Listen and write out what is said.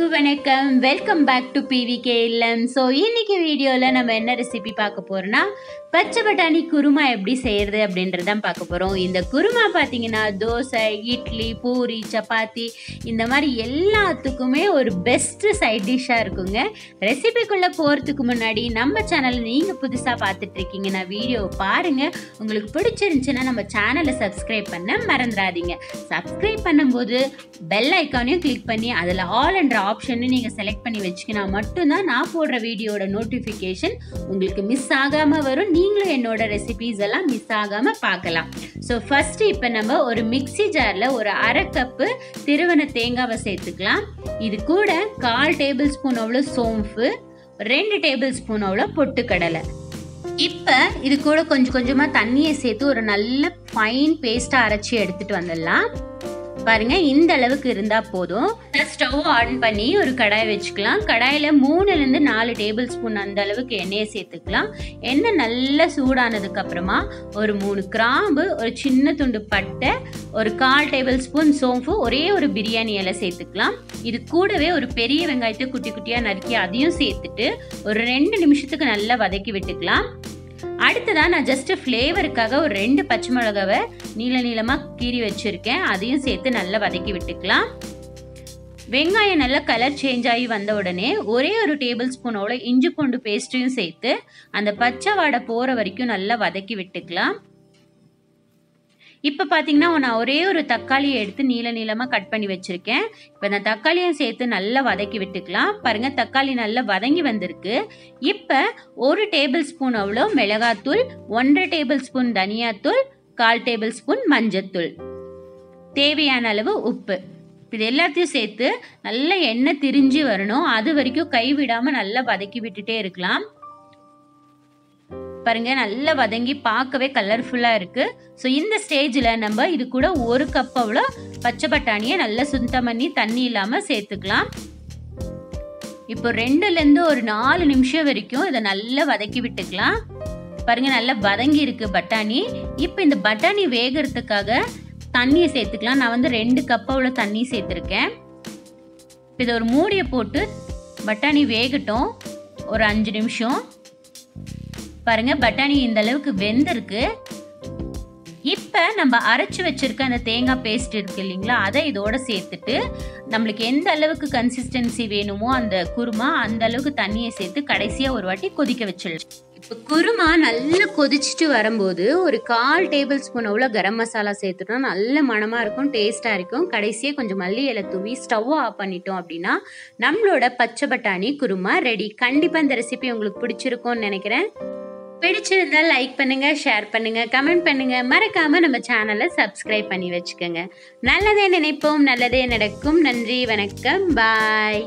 Welcome back to PVK ILLAM. So, in this video, we will see a recipe. பச்சை பட்டாணி குருமா எப்படி செய்யறது அப்படின்றத தான் பார்க்க போறோம். இந்த குருமா பாத்தீங்கன்னா தோசை, இட்லி, பூரி, சப்பாத்தி இந்த மாதிரி எல்லாத்துக்குமே ஒரு பெஸ்ட் சைடு டிஷ்ஷா இருக்குங்க. ரெசிபிக்குள்ள போறதுக்கு முன்னாடி நம்ம சேனலை நீங்க புதுசா பார்த்துட்டு இருக்கீங்கன்னா வீடியோவை பாருங்க. உங்களுக்கு பிடிச்சிருந்துச்சுன்னா நம்ம சேனலை சப்ஸ்கிரைப் பண்ண மறந்துடாதீங்க. சப்ஸ்கிரைப் பண்ணும்போது பெல் ஐகானையும் கிளிக் பண்ணி அதுல ஆல் என்ற ஆப்ஷனை நீங்க செலக்ட் பண்ணி வச்சுக்கினா மட்டும்தான் நான் போடுற வீடியோட நோட்டிஃபிகேஷன் உங்களுக்கு மிஸ் ஆகாம வரும். நீங்களும் என்னோட ரெசிபீஸ் எல்லாம் மிஸ் ஆகாம பார்க்கலாம். ஸோ ஃபர்ஸ்ட் இப்போ நம்ம ஒரு மிக்சி ஜார்ல ஒரு அரை கப்பு திருவன தேங்காவை சேர்த்துக்கலாம். இது கூட 1/4 டேபிள் ஸ்பூன் அவ்வளோ சோம்பு, 2 டேபிள் ஸ்பூன் அவ்வளோ பொட்டுக்கடலை. இப்போ இது கூட கொஞ்சம் கொஞ்சமாக தண்ணியை சேர்த்து ஒரு நல்ல ஃபைன் பேஸ்டாக அரைச்சி எடுத்துட்டு வந்துடலாம். பாருங்க, இந்த அளவுக்கு இருந்தா போதும். ஸ்டவ் ஆன் பண்ணி ஒரு கடாய் வச்சுக்கலாம். கடாயில 3-4 டேபிள் ஸ்பூன் அந்த அளவுக்கு எண்ணெயை சேர்த்துக்கலாம். எண்ணெய் நல்லா சூடானதுக்கு அப்புறமா ஒரு 3 கிராம்பு, ஒரு சின்ன துண்டு பட்டை, ஒரு 1/4 டேபிள் ஸ்பூன் சோம்பு, ஒரே ஒரு பிரியாணி இலை சேர்த்துக்கலாம். இது கூடவே ஒரு பெரிய வெங்காயத்தை குட்டி குட்டியா நறுக்கி அதையும் சேர்த்துட்டு ஒரு 2 நிமிஷத்துக்கு நல்லா வதக்கி விட்டுக்கலாம். அடுத்ததான் நான் ஜஸ்ட் ஃப்ளேவருக்காக ஒரு 2 பச்சை மிளகாவை நீள நீளமாக கீறி வச்சுருக்கேன். அதையும் சேர்த்து நல்லா வதக்கி விட்டுக்கலாம். வெங்காயம் நல்லா கலர் சேஞ்ச் ஆகி வந்த உடனே ஒரே ஒரு 1 டேபிள் ஸ்பூனோட இஞ்சி பூண்டு பேஸ்ட்டையும் சேர்த்து அந்த பச்சை வாடை போகிற வரைக்கும் நல்லா வதக்கி விட்டுக்கலாம். இப்போ பார்த்தீங்கன்னா நான் ஒரே ஒரு தக்காளியை எடுத்து நீள நீளமாக கட் பண்ணி வச்சுருக்கேன். இப்போ நான் தக்காளியும் சேர்த்து நல்லா வதக்கி விட்டுக்கலாம். பாருங்கள், தக்காளி நல்லா வதங்கி வந்திருக்கு. இப்போ 1 டேபிள் ஸ்பூன் அவ்வளோ மிளகாத்தூள், 1/2 டேபிள் ஸ்பூன் தனியாத்தூள், 1/4 டேபிள் ஸ்பூன் மஞ்சத்தூள், தேவையான அளவு உப்பு, இது எல்லாத்தையும் சேர்த்து நல்லா எண்ணெய் திரிஞ்சு வரணும். அது வரைக்கும் கைவிடாமல் நல்லா வதக்கி விட்டுட்டே இருக்கலாம். பாருங்க, நல்லா வதங்கி பார்க்கவே கலர்ஃபுல்லா இருக்கு. ஸோ இந்த ஸ்டேஜில் நம்ம இது கூட 1 கப் அவ்வளோ பச்சை பட்டாணியை நல்லா சுத்தம் பண்ணி தண்ணி இல்லாமல் சேர்த்துக்கலாம். இப்போ 2-4 நிமிஷம் வரைக்கும் இதை நல்லா வதக்கி விட்டுக்கலாம். பாருங்க, நல்லா வதங்கி இருக்கு பட்டாணி. இப்போ இந்த பட்டாணி வேகிறதுக்காக தண்ணியை சேர்த்துக்கலாம். நான் வந்து 2 கப் அவ்வளோ தண்ணி சேர்த்துருக்கேன். இதை ஒரு மூடியை போட்டு பட்டாணி வேகட்டும் ஒரு 5 நிமிஷம். பாருங்க, பட்டாணி இந்த அளவுக்கு வெந்திருக்கு. இப்போ நம்ம அரைச்சி வச்சிருக்க அந்த தேங்காய் பேஸ்ட் இருக்கு இல்லைங்களா, அதை இதோட சேர்த்துட்டு நம்மளுக்கு எந்த அளவுக்கு கன்சிஸ்டன்சி வேணுமோ அந்த குருமா அந்த அளவுக்கு தண்ணியை சேர்த்து கடைசியாக ஒரு வாட்டி கொதிக்க வச்சிடலாம். இப்போ குருமா நல்லா கொதிச்சுட்டு வரும்போது ஒரு 1/4 டேபிள் ஸ்பூன் அவ்வளோ கரம் மசாலா சேர்த்துட்டோம். நல்ல மனமாக இருக்கும், டேஸ்ட்டாக இருக்கும். கடைசியாக கொஞ்சம் மல்லி இலை தூவி ஸ்டவ் ஆஃப் பண்ணிட்டோம் அப்படின்னா நம்மளோட பச்சை பட்டாணி குருமா ரெடி. கண்டிப்பாக இந்த ரெசிபி உங்களுக்கு பிடிச்சிருக்கும்னு நினைக்கிறேன். பிடிச்சிருந்தா லைக் பண்ணுங்க, ஷேர் பண்ணுங்க, கமெண்ட் பண்ணுங்க. மறக்காம நம்ம சேனலை சப்ஸ்கிரைப் பண்ணி வச்சுக்கோங்க. நல்லதே நினைப்போம், நல்லதே நடக்கும். நன்றி, வணக்கம், பாய்.